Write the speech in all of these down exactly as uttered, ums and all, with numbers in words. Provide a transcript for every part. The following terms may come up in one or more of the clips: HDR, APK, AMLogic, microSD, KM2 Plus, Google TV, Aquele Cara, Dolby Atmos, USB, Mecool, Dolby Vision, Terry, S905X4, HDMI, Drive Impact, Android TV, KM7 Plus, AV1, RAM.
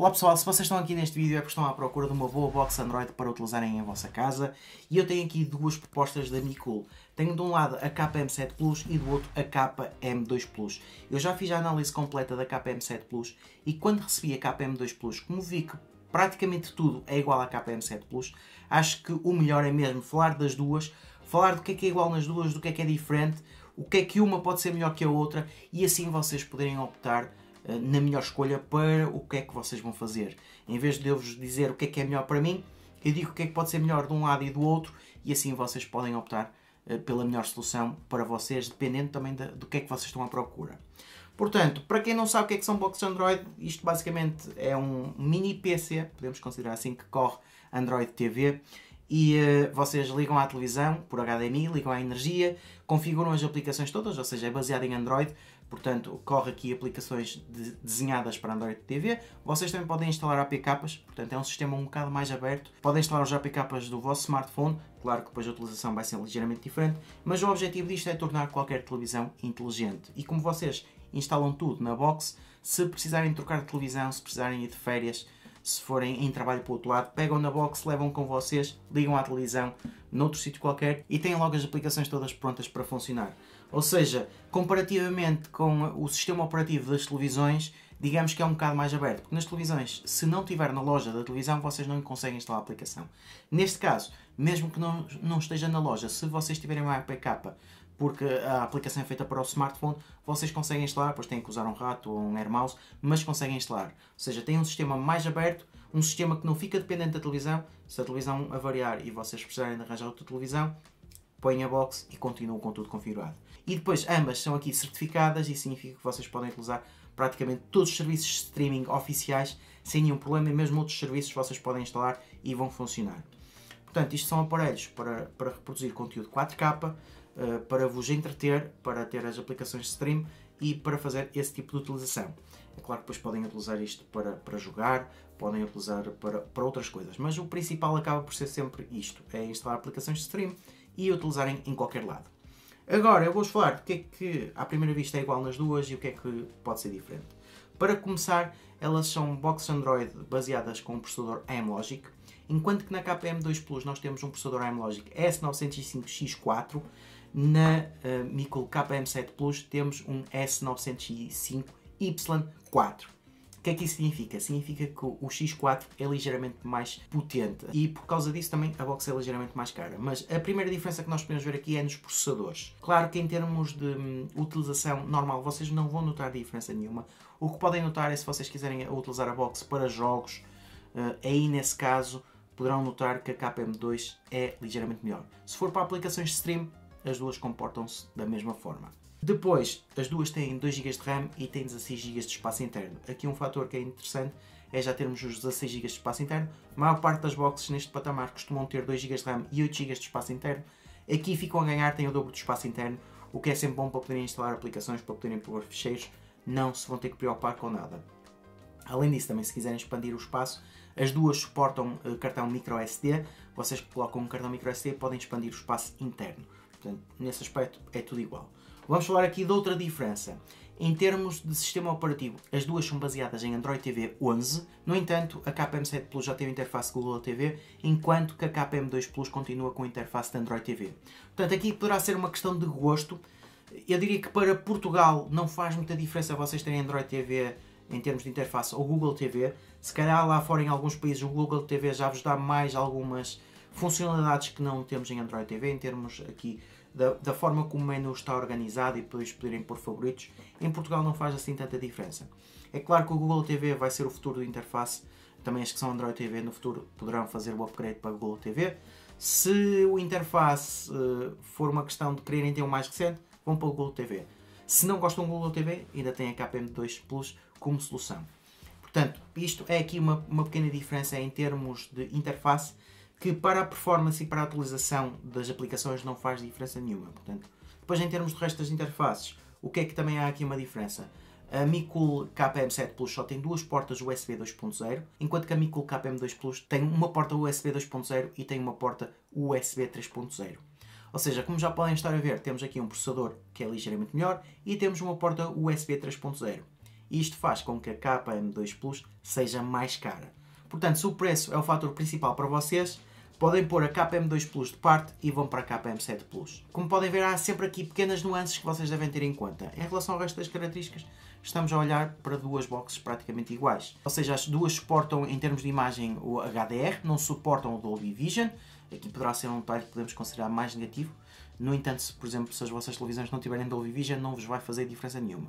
Olá pessoal, se vocês estão aqui neste vídeo é porque estão à procura de uma boa box Android para utilizarem em vossa casa e eu tenho aqui duas propostas da Mecool. Tenho de um lado a K M sete Plus e do outro a K M dois Plus. Eu já fiz a análise completa da K M sete Plus e quando recebi a K M dois Plus, como vi que praticamente tudo é igual à K M sete Plus, acho que o melhor é mesmo falar das duas, falar do que é que é igual nas duas, do que é que é diferente, o que é que uma pode ser melhor que a outra e assim vocês poderem optar na melhor escolha para o que é que vocês vão fazer. Em vez de eu vos dizer o que é que é melhor para mim, eu digo o que é que pode ser melhor de um lado e do outro e assim vocês podem optar pela melhor solução para vocês, dependendo também do que é que vocês estão à procura. Portanto, para quem não sabe o que é que são boxes Android, isto basicamente é um mini P C, podemos considerar assim, que corre Android T V e uh, vocês ligam à televisão por H D M I, ligam à energia, configuram as aplicações todas, ou seja, é baseado em Android, portanto corre aqui aplicações de, desenhadas para Android T V. Vocês também podem instalar A P Ks, portanto é um sistema um bocado mais aberto, podem instalar os A P Ks do vosso smartphone, claro que depois a utilização vai ser ligeiramente diferente, mas o objetivo disto é tornar qualquer televisão inteligente e como vocês instalam tudo na box, se precisarem trocar de televisão, se precisarem ir de férias, se forem em trabalho para o outro lado, pegam na box, levam com vocês, ligam à televisão noutro sítio qualquer e têm logo as aplicações todas prontas para funcionar. Ou seja, comparativamente com o sistema operativo das televisões, digamos que é um bocado mais aberto, porque nas televisões, se não estiver na loja da televisão, vocês não conseguem instalar a aplicação. Neste caso, mesmo que não, não esteja na loja, se vocês tiverem uma A P K, porque a aplicação é feita para o smartphone, vocês conseguem instalar, pois têm que usar um rato ou um air mouse, mas conseguem instalar. Ou seja, tem um sistema mais aberto, um sistema que não fica dependente da televisão. Se a televisão avariar e vocês precisarem de arranjar outra televisão, põem a box e continuam com tudo configurado. E depois ambas são aqui certificadas e significa que vocês podem utilizar praticamente todos os serviços de streaming oficiais sem nenhum problema e mesmo outros serviços vocês podem instalar e vão funcionar. Portanto, isto são aparelhos para, para reproduzir conteúdo quatro K, para vos entreter, para ter as aplicações de stream e para fazer esse tipo de utilização. É claro que depois podem utilizar isto para, para jogar, podem utilizar para, para outras coisas, mas o principal acaba por ser sempre isto, é instalar aplicações de stream e utilizarem em qualquer lado. Agora eu vou-vos falar do que é que à primeira vista é igual nas duas e o que é que pode ser diferente. Para começar, elas são boxes Android baseadas com um processador AMLogic, enquanto que na K M dois Plus nós temos um processador AMLogic S nove zero cinco X quatro, na uh, Mecool K M sete Plus temos um S nove zero cinco Y quatro. O que é que isso significa? Significa que o X quatro é ligeiramente mais potente e por causa disso também a box é ligeiramente mais cara. Mas a primeira diferença que nós podemos ver aqui é nos processadores. Claro que em termos de hum, utilização normal vocês não vão notar diferença nenhuma. O que podem notar é se vocês quiserem utilizar a box para jogos, uh, aí nesse caso poderão notar que a K M dois é ligeiramente melhor. Se for para aplicações de stream, as duas comportam-se da mesma forma. Depois, as duas têm dois gigas de RAM e têm dezasseis gigas de espaço interno. Aqui um fator que é interessante é já termos os dezasseis gigas de espaço interno. A maior parte das boxes neste patamar costumam ter dois gigas de RAM e oito gigas de espaço interno. Aqui ficam a ganhar, têm o dobro de espaço interno, o que é sempre bom para poderem instalar aplicações, para poderem pôr ficheiros, não se vão ter que preocupar com nada. Além disso, também se quiserem expandir o espaço, as duas suportam uh, cartão microSD. Vocês que colocam um cartão microSD podem expandir o espaço interno. Portanto, nesse aspecto é tudo igual. Vamos falar aqui de outra diferença. Em termos de sistema operativo, as duas são baseadas em Android T V onze. No entanto, a K M sete Plus já tem a interface Google T V, enquanto que a K M dois Plus continua com a interface de Android T V. Portanto, aqui poderá ser uma questão de gosto. Eu diria que para Portugal não faz muita diferença vocês terem Android T V em termos de interface ou Google T V. Se calhar lá fora em alguns países o Google T V já vos dá mais algumas funcionalidades que não temos em Android T V, em termos aqui da, da forma como o menu está organizado e depois poderem pôr favoritos. Em Portugal não faz assim tanta diferença. É claro que o Google T V vai ser o futuro da interface, também as que são Android T V no futuro poderão fazer o upgrade para o Google T V. Se o interface uh, for uma questão de quererem ter o mais recente, vão para o Google T V. Se não gostam do Google T V, ainda tem a K M dois Plus como solução. Portanto, isto é aqui uma, uma pequena diferença em termos de interface, que para a performance e para a atualização das aplicações não faz diferença nenhuma. Portanto, depois em termos do resto das interfaces, o que é que também há aqui uma diferença? A Mecool K M sete Plus só tem duas portas U S B dois ponto zero, enquanto que a Mecool K M dois Plus tem uma porta U S B dois ponto zero e tem uma porta U S B três ponto zero. Ou seja, como já podem estar a ver, temos aqui um processador que é ligeiramente melhor e temos uma porta U S B três ponto zero. Isto faz com que a K M dois Plus seja mais cara. Portanto, se o preço é o fator principal para vocês, podem pôr a K M dois Plus de parte e vão para a K M sete Plus. Como podem ver, há sempre aqui pequenas nuances que vocês devem ter em conta. Em relação ao resto das características, estamos a olhar para duas boxes praticamente iguais. Ou seja, as duas suportam, em termos de imagem, o H D R, não suportam o Dolby Vision. Aqui poderá ser um detalhe que podemos considerar mais negativo. No entanto, se, por exemplo, se as vossas televisões não tiverem Dolby Vision, não vos vai fazer diferença nenhuma.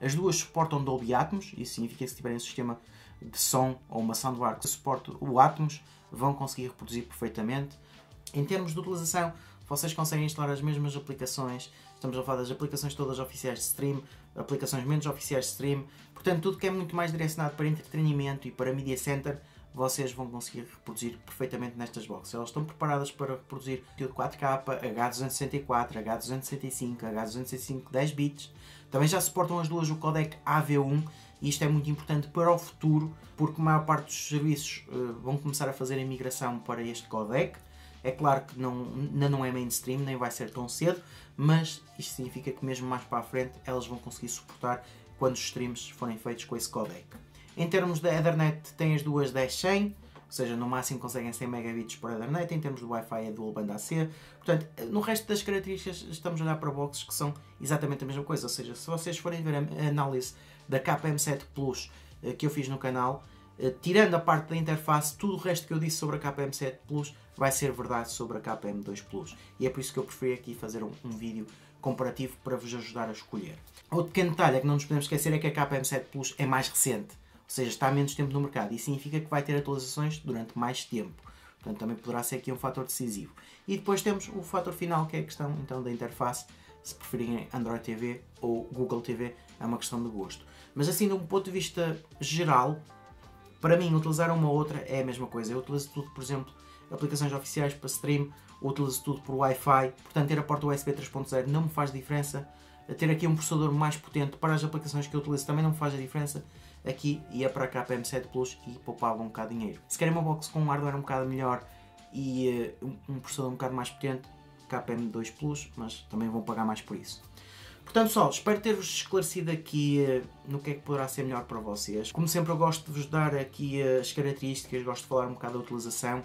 As duas suportam Dolby Atmos, isso significa que se tiverem um sistema de som ou uma soundbar que suporte o Atmos, vão conseguir reproduzir perfeitamente. Em termos de utilização, vocês conseguem instalar as mesmas aplicações. Estamos a falar das aplicações todas oficiais de stream, aplicações menos oficiais de stream. Portanto, tudo que é muito mais direcionado para entretenimento e para media center, vocês vão conseguir reproduzir perfeitamente nestas boxes. Elas estão preparadas para reproduzir quatro K, H duzentos e sessenta e quatro, H duzentos e sessenta e cinco, H duzentos e sessenta e cinco dez bits. Também já suportam as duas o codec A V um, e isto é muito importante para o futuro, porque a maior parte dos serviços uh, vão começar a fazer a migração para este codec. É claro que não, não é mainstream, nem vai ser tão cedo, mas isto significa que mesmo mais para a frente elas vão conseguir suportar quando os streams forem feitos com esse codec. Em termos da Ethernet, tem as duas dez cem, ou seja, no máximo conseguem cem megabits por Ethernet. Em termos do Wi-Fi é dual banda A C. Portanto, no resto das características estamos a olhar para boxes que são exatamente a mesma coisa. Ou seja, se vocês forem ver a análise da K M sete Plus que eu fiz no canal, tirando a parte da interface, tudo o resto que eu disse sobre a K M sete Plus vai ser verdade sobre a K M dois Plus. E é por isso que eu preferi aqui fazer um, um vídeo comparativo para vos ajudar a escolher. Outro pequeno detalhe que não nos podemos esquecer é que a K M sete Plus é mais recente, ou seja, está há menos tempo no mercado, e significa que vai ter atualizações durante mais tempo. Portanto, também poderá ser aqui um fator decisivo. E depois temos o fator final, que é a questão então da interface. Se preferirem Android T V ou Google T V, é uma questão de gosto. Mas assim, de um ponto de vista geral, para mim, utilizar uma ou outra é a mesma coisa. Eu utilizo tudo, por exemplo, aplicações oficiais para stream, utilizo tudo por Wi-Fi, portanto ter a porta U S B três ponto zero não me faz diferença. Ter aqui um processador mais potente para as aplicações que eu utilizo também não me faz a diferença. Aqui ia para a K M sete Plus e poupava um bocado de dinheiro. Se querem uma box com um hardware um bocado melhor e uh, um processador um bocado mais potente, K M dois Plus, mas também vão pagar mais por isso. Portanto, pessoal, espero ter-vos esclarecido aqui uh, no que é que poderá ser melhor para vocês. Como sempre, eu gosto de vos dar aqui uh, as características, gosto de falar um bocado da utilização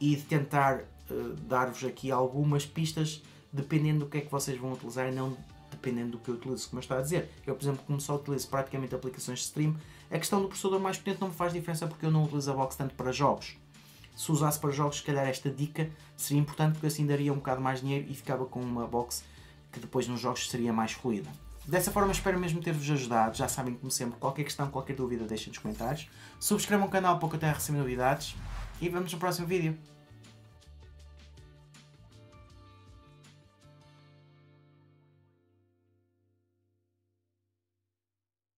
e de tentar uh, dar-vos aqui algumas pistas dependendo do que é que vocês vão utilizar e não dependendo do que eu utilizo, como eu estou a dizer. Eu, por exemplo, como só utilizo praticamente aplicações de stream, a questão do processador mais potente não me faz diferença porque eu não utilizo a box tanto para jogos. Se usasse para jogos, se calhar esta dica seria importante, porque assim daria um bocado mais dinheiro e ficava com uma box que depois nos jogos seria mais fluida. Dessa forma, espero mesmo ter-vos ajudado. Já sabem, como sempre, qualquer questão, qualquer dúvida, deixem nos comentários. Subscrevam o canal para que eu tenha recebido novidades. E vemos no próximo vídeo.